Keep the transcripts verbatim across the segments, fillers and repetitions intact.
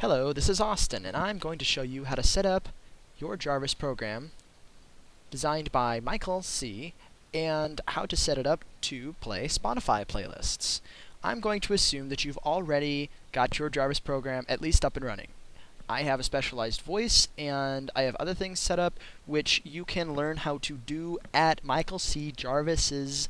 Hello, this is Austin, and I'm going to show you how to set up your Jarvis program designed by Michael C, and how to set it up to play Spotify playlists. I'm going to assume that you've already got your Jarvis program at least up and running. I have a specialized voice, and I have other things set up which you can learn how to do at Michael C. Jarvis's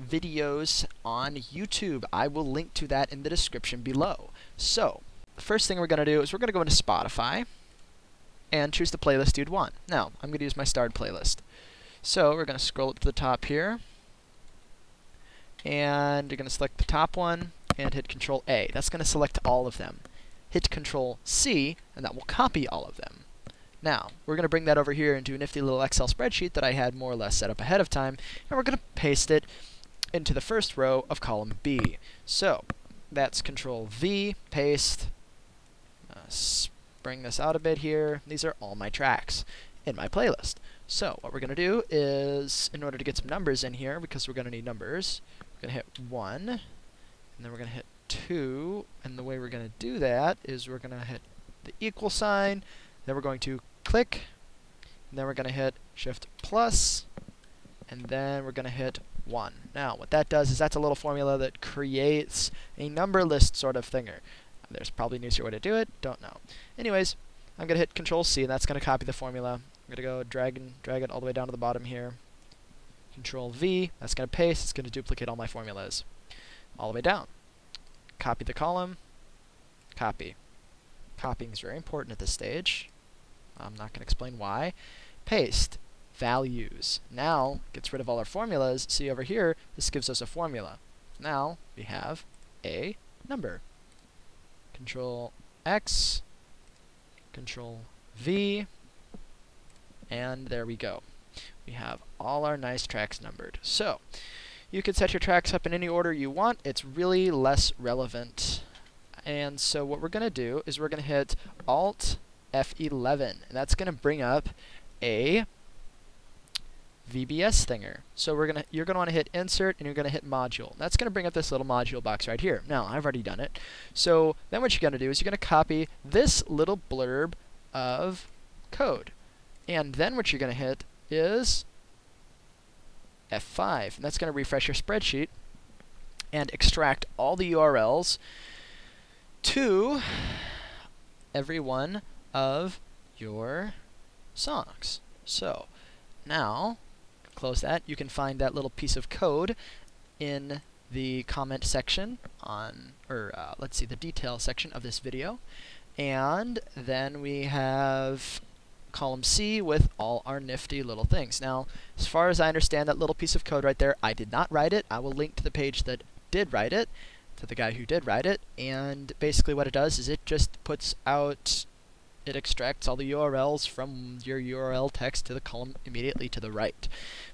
videos on YouTube. I will link to that in the description below. So, the first thing we're going to do is we're going to go into Spotify and choose the playlist you'd want. Now, I'm going to use my starred playlist. So we're going to scroll up to the top here, and you're going to select the top one and hit control A. That's going to select all of them. Hit control C, and that will copy all of them. Now, we're going to bring that over here into a nifty little Excel spreadsheet that I had more or less set up ahead of time, and we're going to paste it into the first row of column B. So that's control V, paste. Bring this out a bit here. These are all my tracks in my playlist. So what we're going to do is, in order to get some numbers in here, because we're going to need numbers, we're going to hit one, and then we're going to hit two, and the way we're going to do that is we're going to hit the equal sign, then we're going to click, and then we're going to hit shift plus, and then we're going to hit one. Now what that does is that's a little formula that creates a number list sort of thinger. There's probably an easier way to do it, don't know. Anyways, I'm going to hit control C, and that's going to copy the formula. I'm going to go drag and drag it all the way down to the bottom here. control V, that's going to paste, it's going to duplicate all my formulas. All the way down. Copy the column. Copy. Copying is very important at this stage. I'm not going to explain why. Paste. Values. Now, gets rid of all our formulas. See over here, this gives us a formula. Now, we have a number. control X, control V, and there we go. We have all our nice tracks numbered. So, you can set your tracks up in any order you want. It's really less relevant. And so what we're going to do is we're going to hit alt F eleven, and that's going to bring up a V B S thinger. So we're gonna, you're going to want to hit Insert, and you're going to hit Module. That's going to bring up this little module box right here. Now, I've already done it. So then what you're going to do is you're going to copy this little blurb of code. And then what you're going to hit is F five. And that's going to refresh your spreadsheet and extract all the U R Ls to every one of your songs. So now, close that. You can find that little piece of code in the comment section on, or uh, let's see, the detail section of this video. And then we have column C with all our nifty little things. Now, as far as I understand, that little piece of code right there, I did not write it. I will link to the page that did write it, to the guy who did write it. And basically what it does is it just puts out, it extracts all the U R Ls from your U R L text to the column immediately to the right.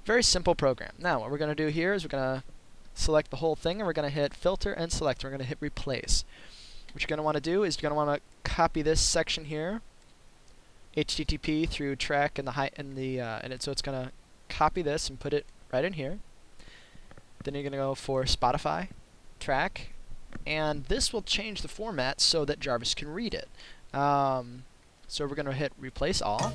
Very simple program. Now what we're going to do here is we're going to select the whole thing, and we're going to hit Filter and Select. We're going to hit Replace. What you're going to want to do is you're going to want to copy this section here, H T T P through track and the high and the uh, and it, so it's going to copy this and put it right in here. Then you're going to go for Spotify track, and this will change the format so that Jarvis can read it. Um, So we're going to hit Replace All.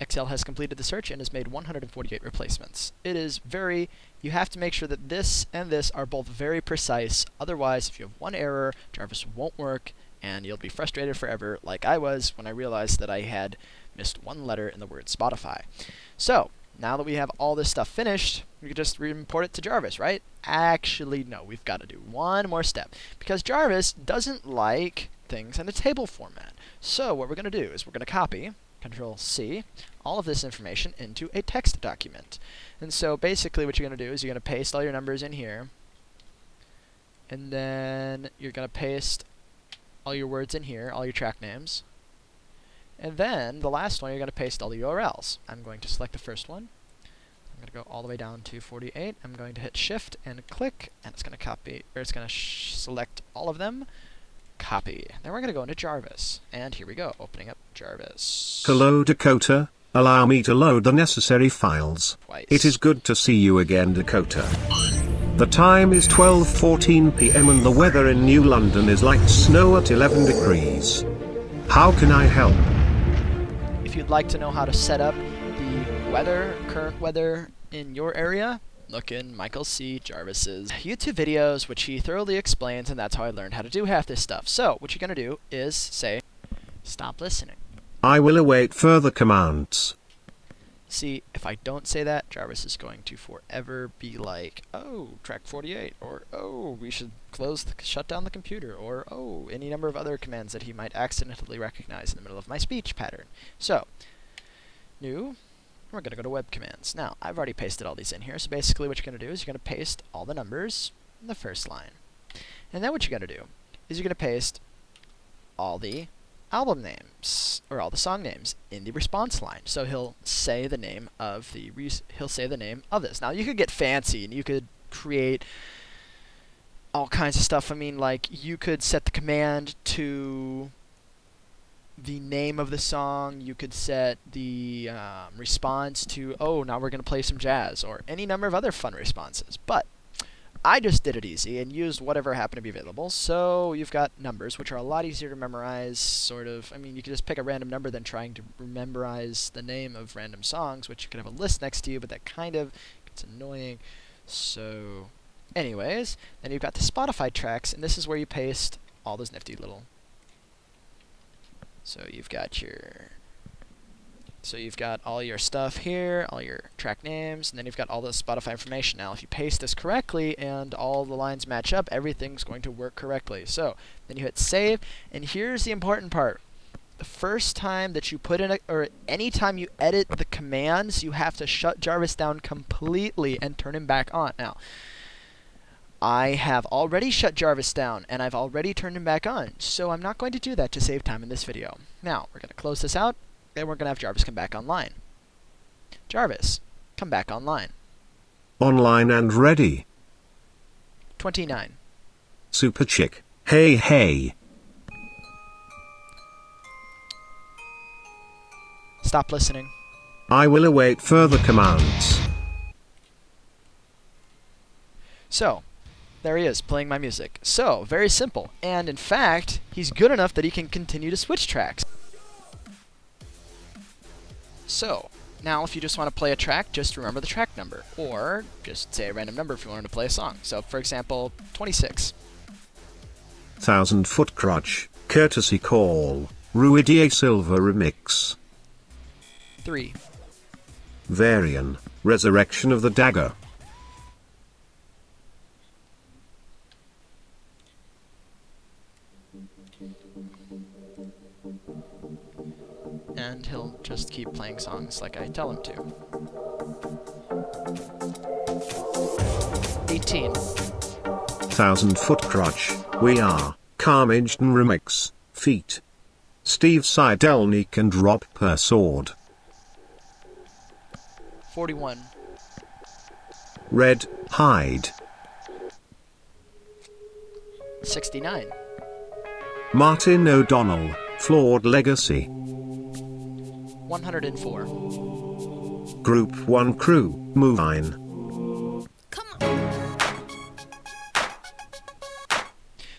Excel has completed the search and has made one hundred forty-eight replacements. It is very, you have to make sure that this and this are both very precise. Otherwise, if you have one error, Jarvis won't work, and you'll be frustrated forever, like I was when I realized that I had missed one letter in the word Spotify. So, now that we have all this stuff finished, we can just re-import it to Jarvis, right? Actually, no, we've got to do one more step, because Jarvis doesn't like things in a table format. So what we're going to do is we're going to copy, control C, all of this information into a text document. And so basically what you're going to do is you're going to paste all your numbers in here, and then you're going to paste all your words in here, all your track names, and then the last one you're going to paste all the U R Ls. I'm going to select the first one. I'm going to go all the way down to forty-eight. I'm going to hit Shift and click, and it's going to copy, or it's going to sh select all of them. Copy. Then we're going to go into Jarvis. And here we go, opening up Jarvis. Hello, Dakota. Allow me to load the necessary files. Twice. It is good to see you again, Dakota. The time is twelve fourteen p m and the weather in New London is like snow at eleven degrees. How can I help? If you'd like to know how to set up the weather, current weather in your area, look in Michael C. Jarvis's YouTube videos, which he thoroughly explains, and that's how I learned how to do half this stuff. So, what you're going to do is say, stop listening. I will await further commands. See, if I don't say that, Jarvis is going to forever be like, oh, track forty-eight, or oh, we should close, the, shut down the computer, or oh, any number of other commands that he might accidentally recognize in the middle of my speech pattern. So, new, we're going to go to web commands. Now, I've already pasted all these in here, so basically what you're going to do is you're going to paste all the numbers in the first line. And then what you're going to do is you're going to paste all the album names, or all the song names, in the response line. So he'll say the name of the res he'll say the name of this. Now you could get fancy and you could create all kinds of stuff. I mean, like, you could set the command to the name of the song. You could set the um, response to, oh, now we're going to play some jazz, or any number of other fun responses. But I just did it easy and used whatever happened to be available. So you've got numbers, which are a lot easier to memorize, sort of. I mean, you can just pick a random number than trying to memorize the name of random songs, which you could have a list next to you, but that kind of gets annoying. So anyways, then you've got the Spotify tracks, and this is where you paste all those nifty little... So you've got your... So you've got all your stuff here, all your track names, and then you've got all the Spotify information. Now, if you paste this correctly and all the lines match up, everything's going to work correctly. So then you hit save, and here's the important part. The first time that you put in, a, or any time you edit the commands, you have to shut Jarvis down completely and turn him back on. Now, I have already shut Jarvis down, and I've already turned him back on, so I'm not going to do that to save time in this video. Now, we're going to close this out. Then we're going to have Jarvis come back online. Jarvis, come back online. Online and ready. twenty-nine. Super chick. Hey, hey. Stop listening. I will await further commands. So, there he is, playing my music. So, very simple. And in fact, he's good enough that he can continue to switch tracks. So, now if you just want to play a track, just remember the track number, or just say a random number if you wanted to play a song. So, for example, twenty-six. Thousand Foot Crutch, courtesy call, Ruidia Silver Remix. three. Varian, Resurrection of the Dagger. And he'll just keep playing songs like I tell him to. eighteen. Thousand Foot Crutch, We Are, Carmaged and Remix, Feat. Steve Sidelnik and Rob Persaud. forty-one. Red Hide. sixty-nine. Martin O'Donnell, Flawed Legacy. one hundred four. Group one Crew, Move On. Come on.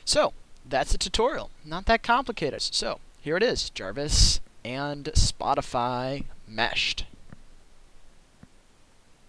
So, that's the tutorial. Not that complicated. So, here it is, Jarvis and Spotify meshed.